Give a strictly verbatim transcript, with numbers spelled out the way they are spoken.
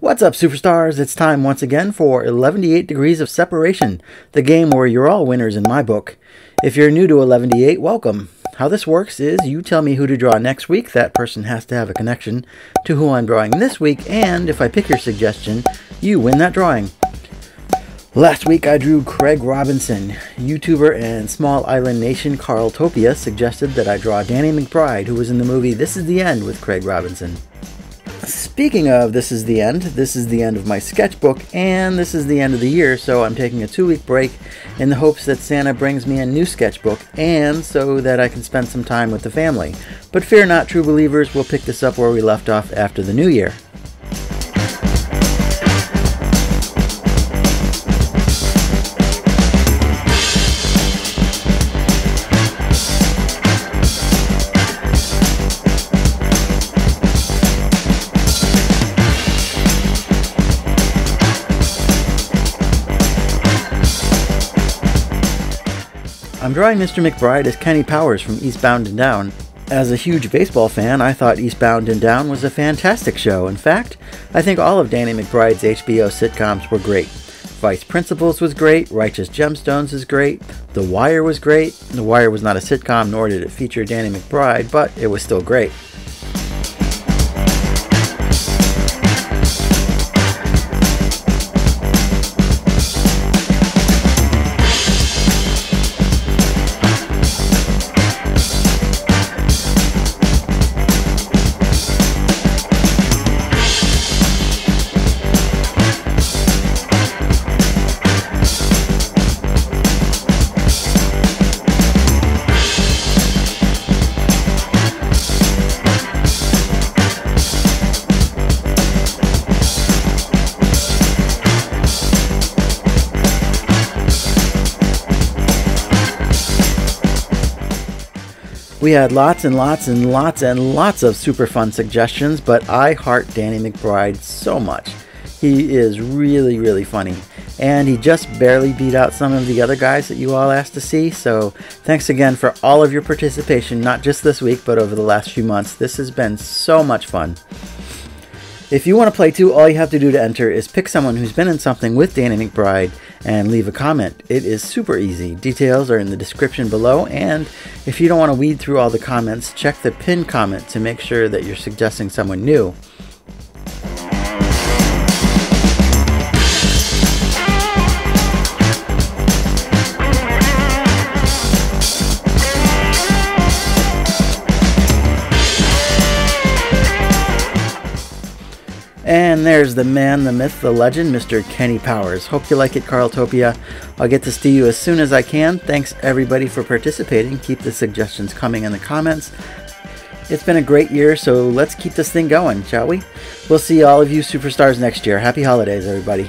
What's up, superstars? It's time once again for Eleventy-eight Degrees of Separation, the game where you're all winners in my book. If you're new to Eleventy-eight, welcome. How this works is you tell me who to draw next week. That person has to have a connection to who I'm drawing this week, and if I pick your suggestion, you win that drawing. Last week I drew Craig Robinson. YouTuber and small island nation Carltopia suggested that I draw Danny McBride, who was in the movie This Is the End with Craig Robinson. Speaking of This Is the End, this is the end of my sketchbook, and this is the end of the year, so I'm taking a two-week break in the hopes that Santa brings me a new sketchbook, and so that I can spend some time with the family. But fear not, true believers, we'll pick this up where we left off after the new year. I'm drawing Mister McBride as Kenny Powers from Eastbound and Down. As a huge baseball fan, I thought Eastbound and Down was a fantastic show. In fact, I think all of Danny McBride's H B O sitcoms were great. Vice Principals was great, Righteous Gemstones is great, The Wire was great. The Wire was not a sitcom, nor did it feature Danny McBride, but it was still great. We had lots and lots and lots and lots of super fun suggestions, but I heart Danny McBride so much. He is really, really funny. And he just barely beat out some of the other guys that you all asked to see, so thanks again for all of your participation, not just this week, but over the last few months. This has been so much fun. If you want to play too, all you have to do to enter is pick someone who's been in something with Danny McBride and leave a comment. It is super easy. Details are in the description below, and if you don't want to weed through all the comments, check the pinned comment to make sure that you're suggesting someone new. And there's the man, the myth, the legend, Mister Kenny Powers. Hope you like it, Carltopia. I'll get this to you as soon as I can. Thanks everybody for participating. Keep the suggestions coming in the comments. It's been a great year, so let's keep this thing going, shall we? We'll see all of you superstars next year. Happy holidays, everybody.